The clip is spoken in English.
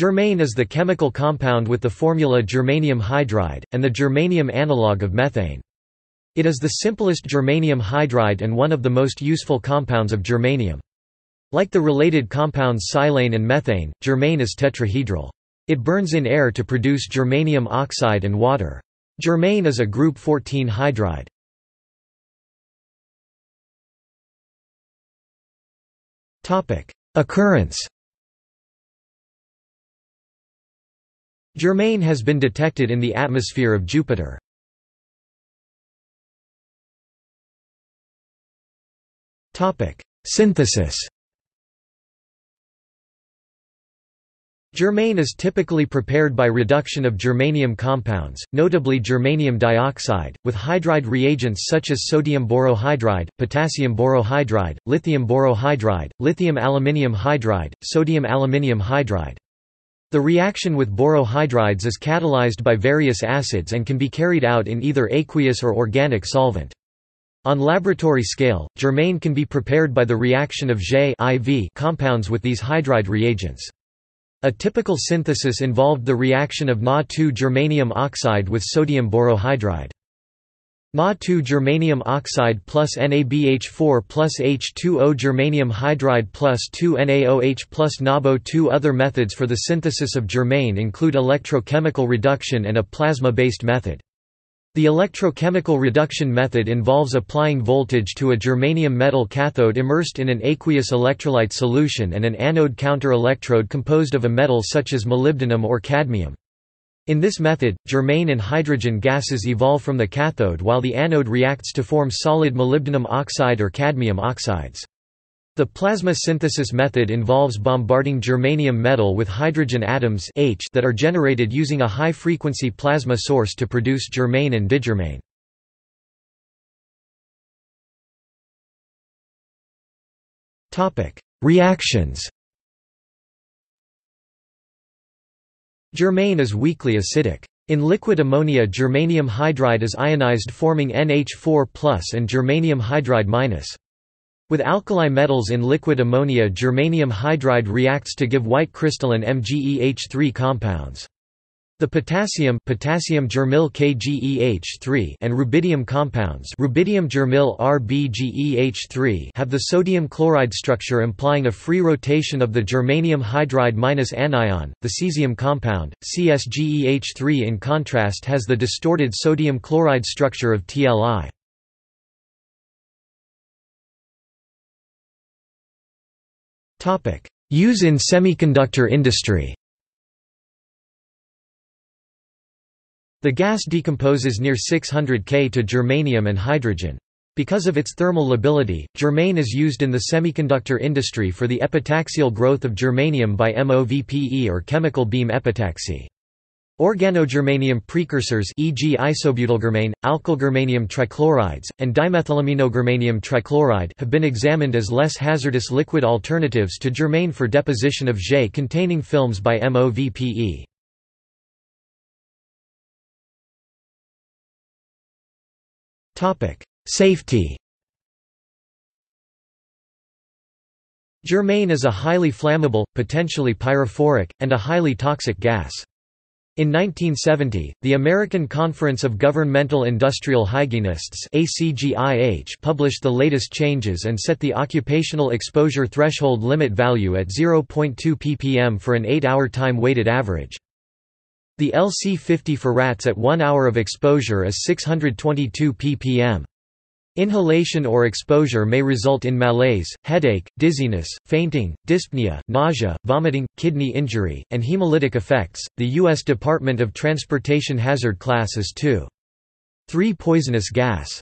Germane is the chemical compound with the formula germanium hydride, and the germanium analogue of methane. It is the simplest germanium hydride and one of the most useful compounds of germanium. Like the related compounds silane and methane, germane is tetrahedral. It burns in air to produce germanium oxide and water. Germane is a group 14 hydride. Occurrence. Germane has been detected in the atmosphere of Jupiter. Synthesis. Germane is typically prepared by reduction of germanium compounds, notably germanium dioxide, with hydride reagents such as sodium borohydride, potassium borohydride, lithium aluminium hydride, sodium aluminium hydride. The reaction with borohydrides is catalyzed by various acids and can be carried out in either aqueous or organic solvent. On laboratory scale, germane can be prepared by the reaction of GeIV compounds with these hydride reagents. A typical synthesis involved the reaction of Na2-germanium oxide with sodium borohydride. Na2-germanium oxide plus NaBH4 plus H2O-germanium hydride plus 2NaOH plus NaBO-2. Other methods for the synthesis of germane include electrochemical reduction and a plasma-based method. The electrochemical reduction method involves applying voltage to a germanium metal cathode immersed in an aqueous electrolyte solution and an anode counter electrode composed of a metal such as molybdenum or cadmium. In this method, germane and hydrogen gases evolve from the cathode while the anode reacts to form solid molybdenum oxide or cadmium oxides. The plasma synthesis method involves bombarding germanium metal with hydrogen atoms H that are generated using a high-frequency plasma source to produce germane and digermane. Reactions. Germane is weakly acidic. In liquid ammonia, germanium hydride is ionized forming NH4+ and germanium hydride-. With alkali metals in liquid ammonia, germanium hydride reacts to give white crystalline MGEH3 compounds. The potassium germyl KGeH3 and rubidium compounds, rubidium germyl RbGeH3, have the sodium chloride structure, implying a free rotation of the germanium hydride- anion. The cesium compound, CsGeH3, in contrast, has the distorted sodium chloride structure of TlI. Topic: Use in semiconductor industry. The gas decomposes near 600 K to germanium and hydrogen. Because of its thermal lability, germane is used in the semiconductor industry for the epitaxial growth of germanium by MOVPE or chemical beam epitaxy. Organogermanium precursors, e.g. isobutylgermane, alkylgermanium trichlorides, and dimethylaminogermanium trichloride, have been examined as less hazardous liquid alternatives to germane for deposition of GeH-containing films by MOVPE. Safety. Germane is a highly flammable, potentially pyrophoric, and a highly toxic gas. In 1970, the American Conference of Governmental Industrial Hygienists (ACGIH) published the latest changes and set the occupational exposure threshold limit value at 0.2 ppm for an 8-hour time-weighted average. The LC50 for rats at 1 hour of exposure is 622 ppm. Inhalation or exposure may result in malaise, headache, dizziness, fainting, dyspnea, nausea, vomiting, kidney injury, and hemolytic effects. The U.S. Department of Transportation hazard class is 2.3 poisonous gas.